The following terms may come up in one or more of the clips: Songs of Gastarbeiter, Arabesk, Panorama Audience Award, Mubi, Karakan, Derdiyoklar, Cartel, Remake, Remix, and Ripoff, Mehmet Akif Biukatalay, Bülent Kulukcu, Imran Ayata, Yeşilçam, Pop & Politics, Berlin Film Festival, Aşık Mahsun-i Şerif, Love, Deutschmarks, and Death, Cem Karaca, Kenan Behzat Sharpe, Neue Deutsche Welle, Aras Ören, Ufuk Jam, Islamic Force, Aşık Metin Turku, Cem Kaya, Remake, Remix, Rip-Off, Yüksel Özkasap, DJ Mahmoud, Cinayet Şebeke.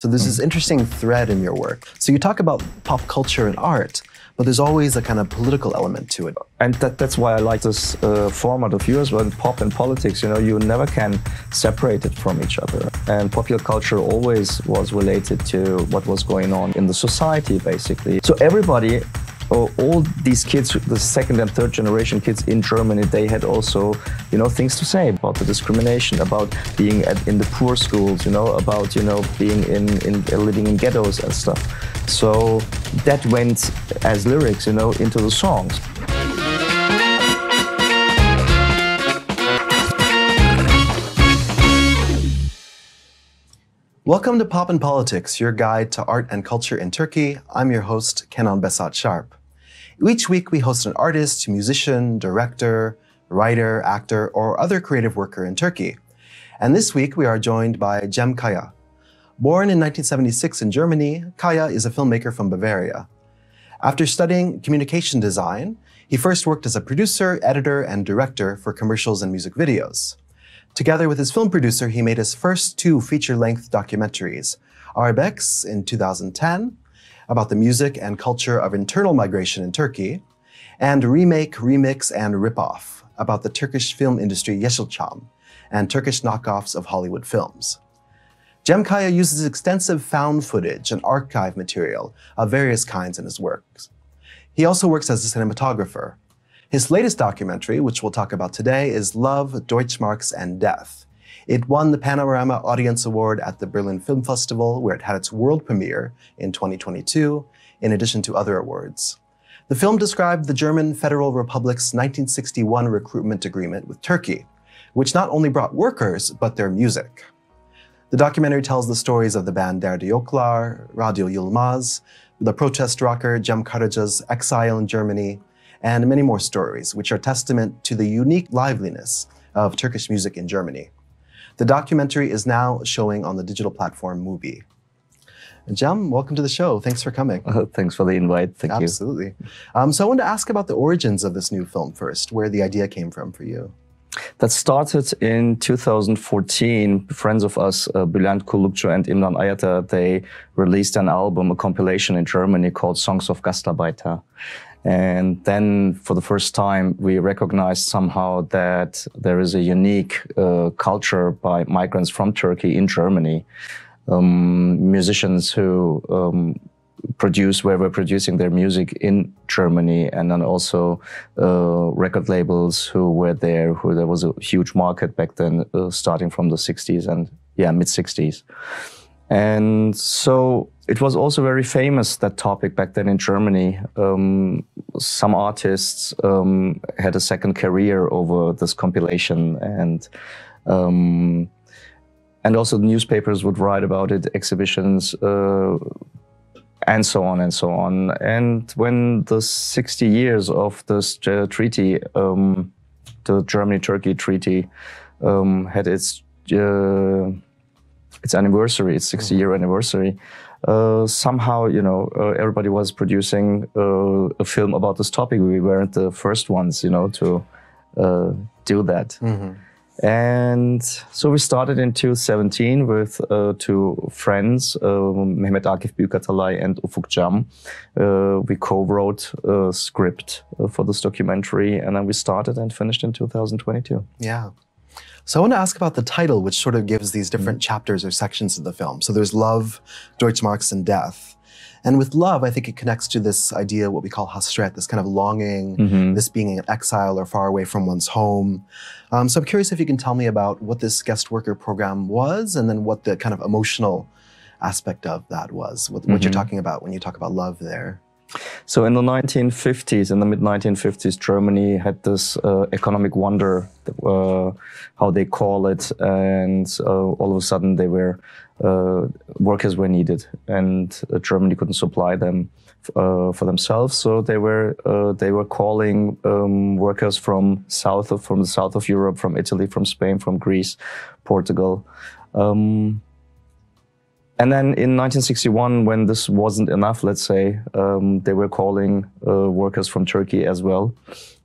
So there's this interesting thread in your work. So you talk about pop culture and art, but there's always a kind of political element to it. And that's why I like this format of yours, when pop and politics, you know, you never can separate it from each other. And popular culture always was related to what was going on in the society, basically. So everybody, all these kids, the second and third generation kids in Germany, they had also, you know, things to say about the discrimination, about being in the poor schools, you know, about, you know, being living in ghettos and stuff. So that went as lyrics, you know, into the songs. Welcome to Pop and Politics, your guide to art and culture in Turkey. I'm your host, Kenan Behzat Sharpe. Each week we host an artist, musician, director, writer, actor, or other creative worker in Turkey. And this week we are joined by Cem Kaya. Born in 1976 in Germany, Kaya is a filmmaker from Bavaria. After studying communication design, he first worked as a producer, editor, and director for commercials and music videos. Together with his film producer, he made his first two feature-length documentaries, Arabesk in 2010, about the music and culture of internal migration in Turkey, and Remake, Remix, and Ripoff, about the Turkish film industry Yeşilçam and Turkish knockoffs of Hollywood films. Cem Kaya uses extensive found footage and archive material of various kinds in his works. He also works as a cinematographer. His latest documentary, which we'll talk about today, is Love, Deutschmarks, and Death. It won the Panorama Audience Award at the Berlin Film Festival, where it had its world premiere in 2022, in addition to other awards. The film described the German Federal Republic's 1961 recruitment agreement with Turkey, which not only brought workers, but their music. The documentary tells the stories of the band Derdiyoklar, Radio Yılmaz, the protest rocker Cem Karaca's exile in Germany, and many more stories, which are testament to the unique liveliness of Turkish music in Germany. The documentary is now showing on the digital platform Mubi. Cem, welcome to the show. Thanks for coming. Thanks for the invite. Thank you. Absolutely. So I wanted to ask about the origins of this new film first, where the idea came from for you. That started in 2014. Friends of us, Bülent Kulukcu and Imran Ayata, they released an album, a compilation in Germany called Songs of Gastarbeiter. And then for the first time, we recognized somehow that there is a unique culture by migrants from Turkey in Germany. Musicians who were producing their music in Germany, and then also record labels who were there, there was a huge market back then, starting from the 60s and mid-60s. And so it was also very famous, that topic back then in Germany. Some artists had a second career over this compilation, and also the newspapers would write about it, exhibitions, and so on and so on. And when the 60 years of this treaty, the Germany-Turkey treaty, had its anniversary, its 60-year anniversary, somehow, you know, everybody was producing a film about this topic. We weren't the first ones, you know, to do that. And so we started in 2017 with two friends, Mehmet Akif Biukatalay and Ufuk Jam. We co-wrote a script for this documentary, and then we started and finished in 2022. Yeah. So I want to ask about the title, which sort of gives these different chapters or sections of the film. So there's Love, Deutschmarks, and Death. And with love, I think it connects to this idea, what we call hasret, this kind of longing, this being in exile or far away from one's home. So I'm curious if you can tell me about what this guest worker program was, and then what the kind of emotional aspect of that was, what you're talking about when you talk about love there. So in the 1950s, in the mid-1950s, Germany had this economic wonder, how they call it, and all of a sudden they were, workers were needed, and Germany couldn't supply them for themselves, so they were calling workers from the south of Europe, from Italy, from Spain, from Greece, Portugal. And then in 1961, when this wasn't enough, let's say, they were calling workers from Turkey as well.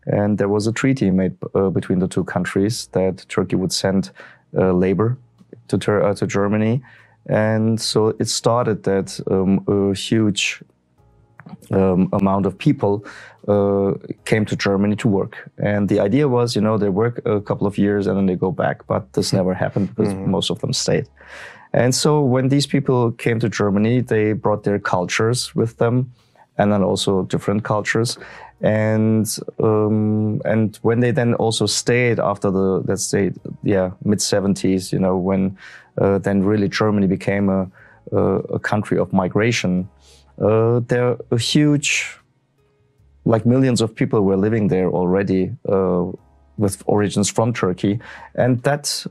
And there was a treaty made between the two countries that Turkey would send labor to Germany, And so it started that a huge amount of people came to Germany to work. And the idea was, you know, they work a couple of years and then they go back, but this never happened because most of them stayed. And so when these people came to Germany, they brought their cultures with them, and then also different cultures. And when they then also stayed after the, let's say, yeah, mid-70s, you know, when then really Germany became a country of migration, there a huge, like millions of people were living there already with origins from Turkey. And that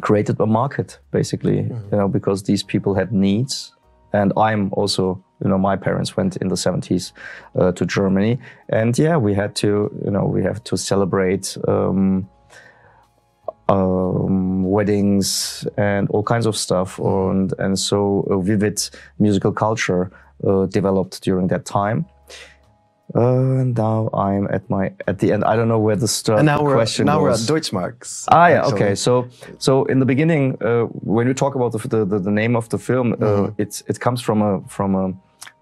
created a market, basically, you know, because these people had needs. And I'm also, you know, my parents went in the 70s to Germany, and yeah, we had to, you know, we have to celebrate weddings and all kinds of stuff. And so a vivid musical culture developed during that time. Now I'm at the end. I don't know where the start the question now was. Now we're at Deutschmarks. Ah, yeah, actually. Okay. So in the beginning, when we talk about the name of the film, it comes from a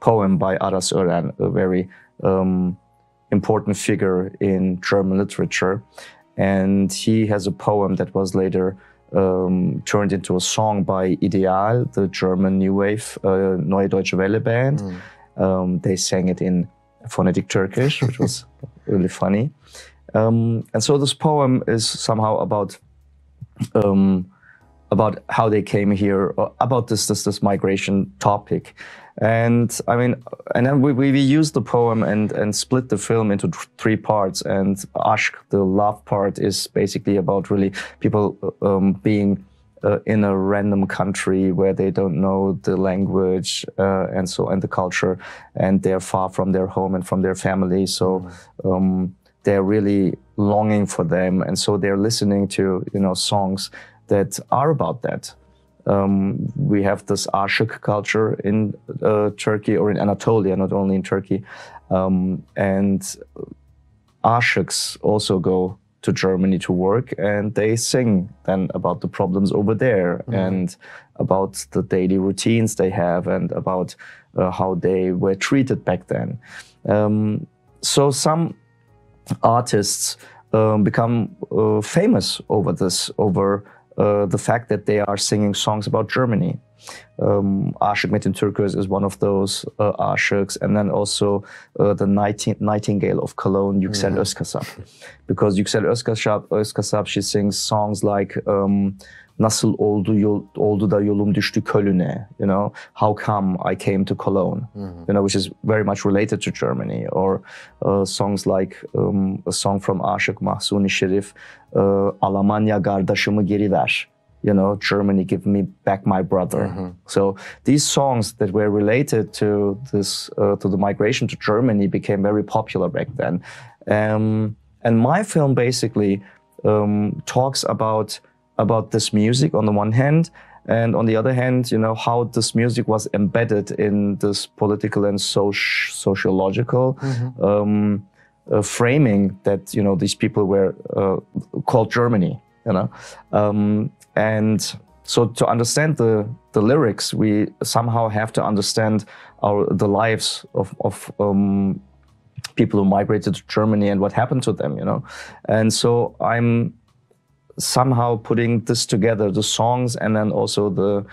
poem by Aras Ören, a very important figure in German literature, and he has a poem that was later turned into a song by Ideal, the German new wave Neue Deutsche Welle band. They sang it in phonetic Turkish, which was really funny. And so this poem is somehow about how they came here, about this migration topic. And I mean, and then we used the poem and split the film into three parts. And Aşk, the love part, is basically about really people being in a random country where they don't know the language and the culture, and they're far from their home and from their family. So they're really longing for them, and so they're listening to, you know, songs that are about that. We have this Aşık culture in Turkey, or in Anatolia, not only in Turkey, and Aşıks also go to Germany to work, and they sing then about the problems over there and about the daily routines they have and about how they were treated back then. So some artists become famous over the fact that they are singing songs about Germany. Aşık Metin Turku is one of those Aşıks, and then also the Nightingale of Cologne, Yüksel Özkasap, because Yüksel Özkasap, she sings songs like "Nasıl oldu da yolum düştü Köln'e," you know, "How come I came to Cologne," you know, which is very much related to Germany, or songs like a song from Aşık Mahsun-i Şerif, "Alamanya kardeşimi geri ver." You know, "Germany, give me back my brother." So these songs that were related to this, to the migration to Germany, became very popular back then. And my film basically talks about this music on the one hand, and on the other hand, you know, how this music was embedded in this political and sociological framing that, you know, these people were called Germany. You know, and so to understand the lyrics, we somehow have to understand the lives of people who migrated to Germany and what happened to them, you know. And so I'm somehow putting this together, the songs and then also the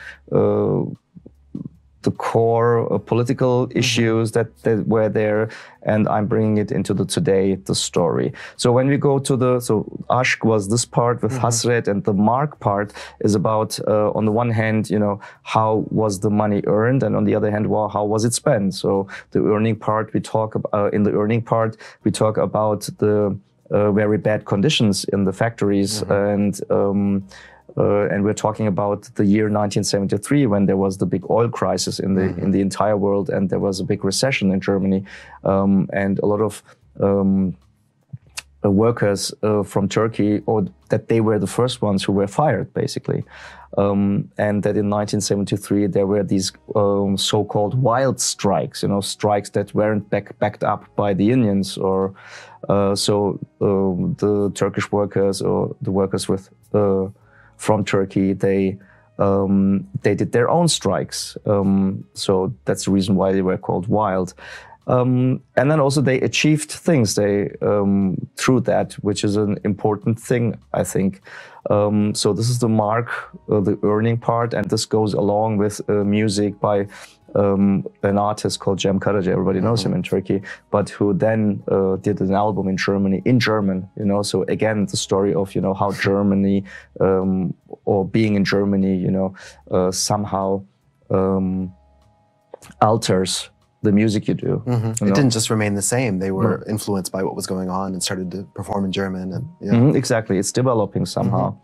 core political issues that were there, and I'm bringing it into the story. So when we go to so Aşk was this part with Hasret, and the Mark part is about, on the one hand, you know, how was the money earned, and on the other hand, well, how was it spent? So the earning part, we talk about, about the very bad conditions in the factories, and we're talking about the year 1973, when there was the big oil crisis in the entire world, and there was a big recession in Germany, and a lot of workers from Turkey, or that they were the first ones who were fired, basically, and that in 1973 there were these so-called wild strikes, you know, strikes that weren't backed up by the unions, or the Turkish workers, or the workers with from Turkey, they they did their own strikes. So that's the reason why they were called Wild. And then also they achieved things through that, which is an important thing, I think. So this is the mark, the earning part, and this goes along with music by an artist called Cem Karaca. Everybody knows him in Turkey, but who then did an album in Germany, in German, you know. So again, the story of, you know, how Germany, or being in Germany, you know, somehow alters the music you do. You know? It didn't just remain the same. They were influenced by what was going on and started to perform in German. And exactly, it's developing somehow.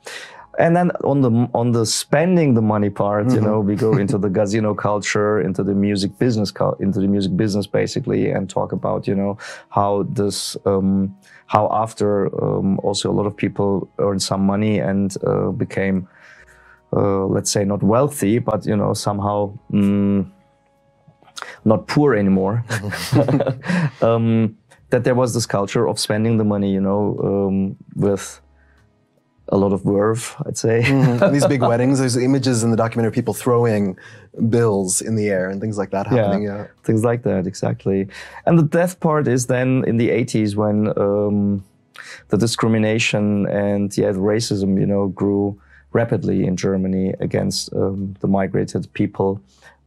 And then on the spending the money part, you know, we go into the casino culture, into the music business basically, and talk about, you know, how this, how after also a lot of people earned some money and became, let's say, not wealthy, but, you know, somehow not poor anymore. That there was this culture of spending the money, you know, with a lot of verve, I'd say. These big weddings, there's images in the documentary of people throwing bills in the air and things like that happening. Yeah, things like that, exactly. And the death part is then in the 80s when the discrimination and racism, you know, grew rapidly in Germany against the migrated people.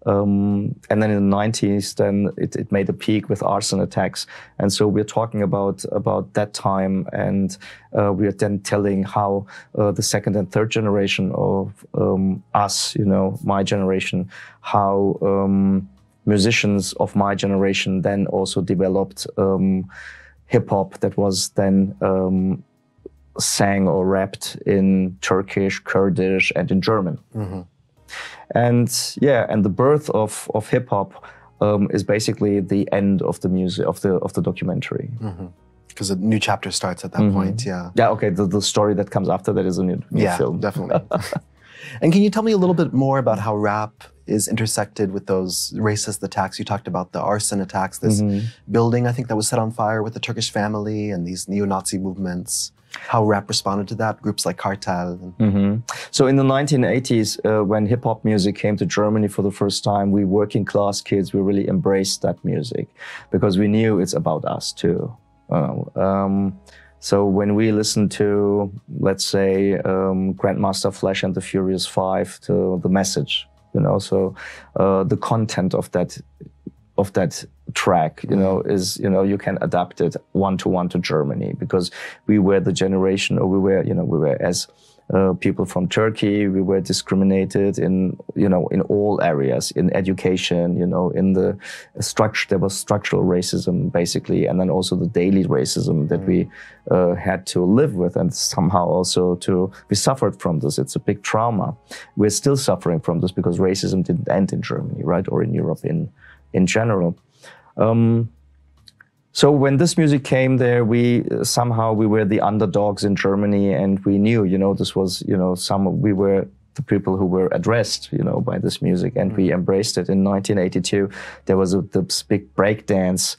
And then in the 90s, then it made a peak with arson attacks. And so we're talking about that time, and we're then telling how the second and third generation of us, you know, my generation, how musicians of my generation then also developed hip-hop that was then sang or rapped in Turkish, Kurdish, and in German. And yeah, and the birth of hip hop is basically the end of the music of the documentary. Because a new chapter starts at that point. Yeah. Okay. The story that comes after that is a new film. Yeah, definitely. And can you tell me a little bit more about how rap is intersected with those racist attacks? You talked about the arson attacks, this building, I think, that was set on fire with the Turkish family, and these neo-Nazi movements. How rap responded to that, groups like Cartel. So in the 1980s, when hip-hop music came to Germany for the first time, we working-class kids, we really embraced that music because we knew it's about us too. So when we listened to, let's say, Grandmaster Flash and the Furious Five, to the message, you know, so the content of that track, you know, is, you know, you can adapt it one-to-one to Germany, because we were the generation, or we were as people from Turkey, we were discriminated in, you know, in all areas, in education, you know, in the structure, there was structural racism basically, and then also the daily racism that we had to live with, and somehow also we suffered from this. It's a big trauma. We're still suffering from this because racism didn't end in Germany, right? Or in Europe in general. So when this music came there, we were the underdogs in Germany, and we knew, you know, this was, you know, we were the people who were addressed, you know, by this music, and we embraced it. In 1982, there was this big breakdance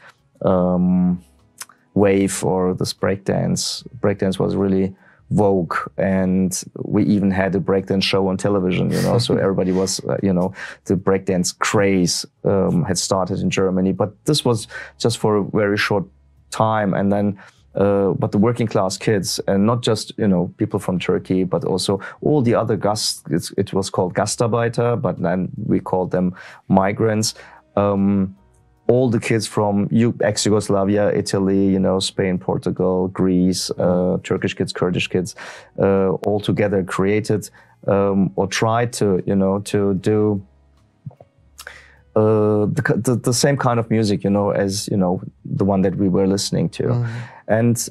wave, or this breakdance. Breakdance was really vogue, and we even had a breakdance show on television, you know, so everybody was, you know, the breakdance craze had started in Germany, but this was just for a very short time. And then, but the working class kids, and not just, you know, people from Turkey, but also all the other it was called Gastarbeiter, but then we called them migrants. All the kids from ex-Yugoslavia, Italy, you know, Spain, Portugal, Greece, Turkish kids, Kurdish kids, all together created or tried to, you know, to do the same kind of music, you know, as, you know, the one that we were listening to. And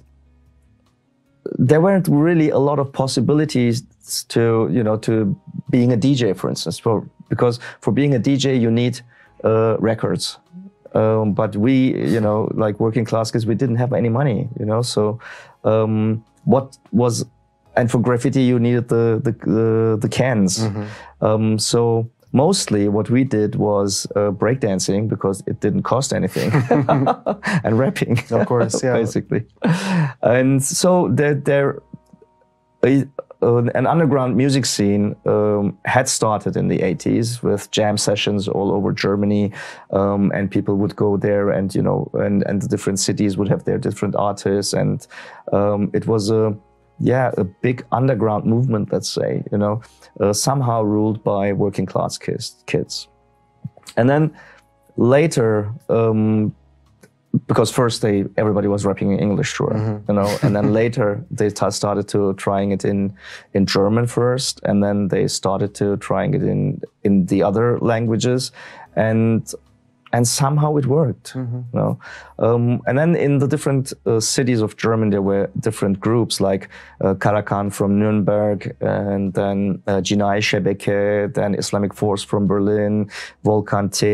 there weren't really a lot of possibilities to, you know, to being a DJ, for instance, because for being a DJ, you need records. But we, you know, like working class kids, we didn't have any money, you know, so and for graffiti, you needed the cans. So mostly what we did was breakdancing, because it didn't cost anything, and rapping. Of course, yeah. Basically. And so there an underground music scene had started in the 80s with jam sessions all over Germany, and people would go there, and you know, and the different cities would have their different artists, and it was a big underground movement, let's say, you know, somehow ruled by working class kids. And then later, because first everybody was rapping in English, sure, you know, and then later they started to trying it in German first, and then they started to trying it in the other languages, and somehow it worked, you know. And then in the different cities of Germany, there were different groups like Karakan from Nuremberg, and then Cinayet Şebeke, then Islamic Force from Berlin, Volkan T,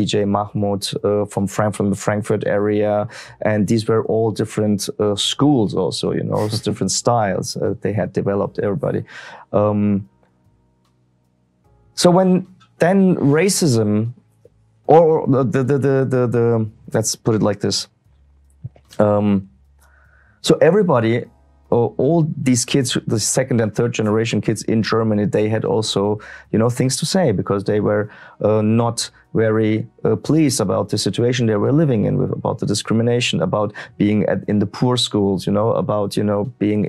DJ Mahmoud from the Frankfurt area. And these were all different schools also, you know, different styles they had developed, everybody. So then racism, or the let's put it like this. So everybody, all these kids, the second and third generation kids in Germany, they had also, you know, things to say, because they were not very pleased about the situation they were living in, about the discrimination, about being in the poor schools, you know, about, you know, being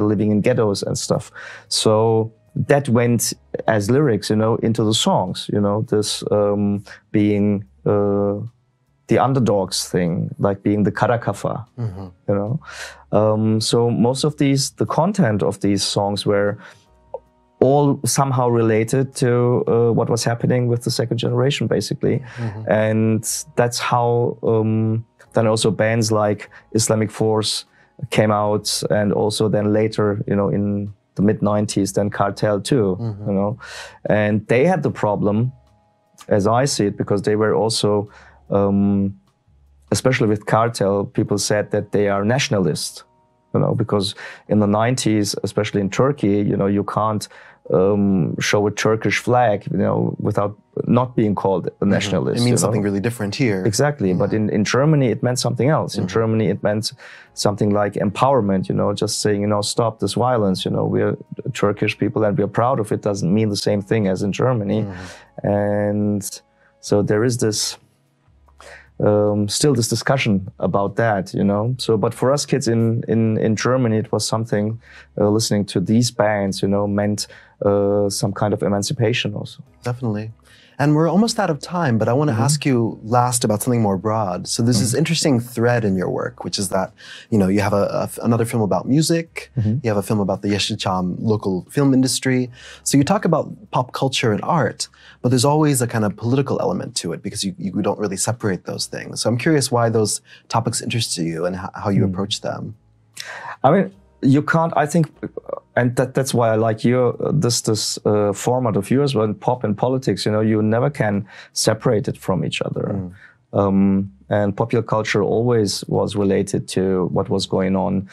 living in ghettos and stuff. So that went as lyrics, you know, into the songs, you know, this being the underdogs thing, like being the Karakafa, you know. So most of the content of these songs were all somehow related to what was happening with the second generation, basically. And that's how then also bands like Islamic Force came out, and also then later, you know, in the mid-90s, then Cartel too, you know. And they had the problem, as I see it, because they were also, especially with Cartel, people said that they are nationalist, you know, because in the 90s, especially in Turkey, you know, you can't show a Turkish flag, you know, without not being called a nationalist. It means something really different here. Exactly, but in Germany it meant something else. In Germany it meant something like empowerment, you know, just saying, you know, stop this violence, you know, we're Turkish people and we're proud of it, doesn't mean the same thing as in Germany. And so there is this, still this discussion about that, you know. So, but for us kids in Germany, it was something, listening to these bands, you know, meant some kind of emancipation also. Definitely. And we're almost out of time, but I want to ask you last about something more broad. So there's this interesting thread in your work, which is that, you know, you have another film about music, you have a film about the Yeşilçam local film industry. So you talk about pop culture and art, but there's always a kind of political element to it, because you don't really separate those things. So I'm curious why those topics interest you and how you approach them. I mean, you can't, I think, and that's why I like your this format of yours, when pop and politics, you know, you never can separate it from each other. And popular culture always was related to what was going on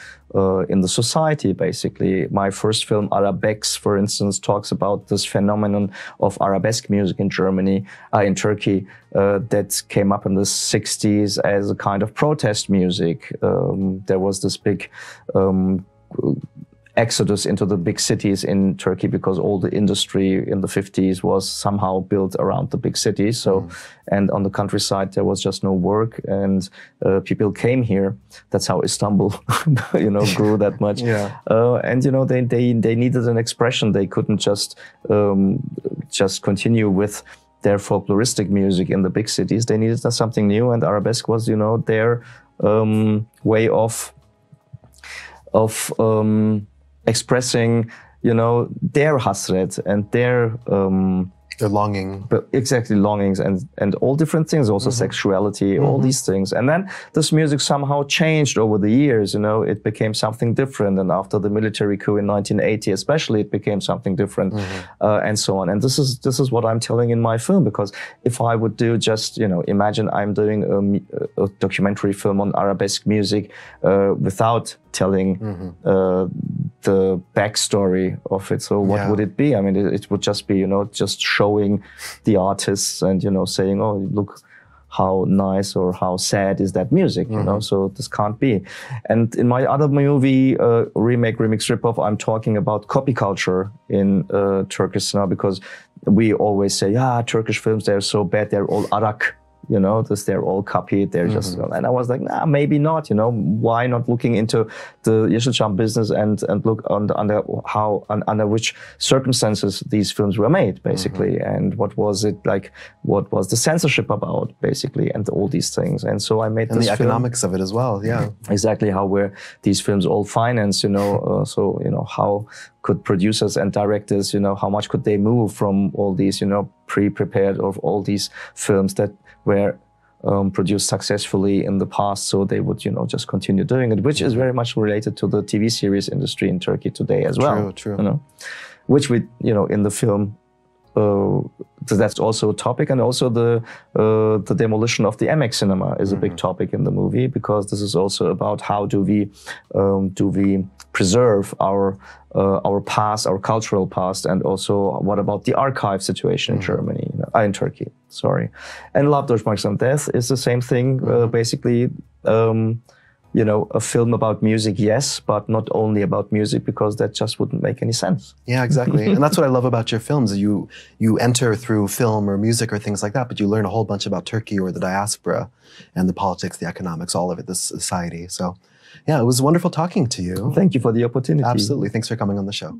in the society, basically. My first film, Arabesk, for instance, talks about this phenomenon of Arabesk music in Germany, in Turkey, that came up in the 60s as a kind of protest music. There was this big exodus into the big cities in Turkey, because all the industry in the 50s was somehow built around the big cities. So, and on the countryside, there was just no work, and people came here. That's how Istanbul, you know, grew that much. And, you know, they needed an expression. They couldn't just continue with their folkloristic music in the big cities. They needed something new, and Arabesk was, you know, their way of expressing, you know, their hasret and their longing, but exactly longings and all different things, also sexuality, all these things. And then this music somehow changed over the years, you know, it became something different. And after the military coup in 1980, especially, it became something different, and so on. And this is what I'm telling in my film, because if I would do just, you know, imagine I'm doing a documentary film on Arabesk music without telling the backstory of it. So what would it be? I mean, it would just be, you know, just showing the artists and, you know, saying, oh, look how nice or how sad is that music, you know? So this can't be. And in my other movie, Remake, Remix, Ripoff, I'm talking about copy culture in Turkish cinema, because we always say, yeah, Turkish films, they're so bad, they're all Arak. You know, this, they're all copied, they're just, and I was like, nah, maybe not, you know, why not looking into the Yeşilçam business and look under which circumstances these films were made, basically, and what was it like, what was the censorship about, basically, and all these things. And so I made this film. And the economics of it as well, yeah. Exactly, how were these films all financed, you know, so, you know, how could producers and directors, you know, how much could they move from all these, you know, pre-prepared of all these films that were produced successfully in the past, so they would, you know, just continue doing it, which is very much related to the TV series industry in Turkey today as well. True, true. You know, which we, you know, in the film, that's also a topic, and also the demolition of the MX cinema is a big topic in the movie, because this is also about how do we preserve our past, our cultural past, and also what about the archive situation in Germany, you know, in Turkey, sorry. And Love, Deutschmarks, and Death is the same thing, basically, you know, a film about music, yes, but not only about music, because that just wouldn't make any sense. Yeah, exactly. And that's what I love about your films. You enter through film or music or things like that, but you learn a whole bunch about Turkey or the diaspora and the politics, the economics, all of it, the society. So yeah, it was wonderful talking to you. Thank you for the opportunity. Absolutely. Thanks for coming on the show.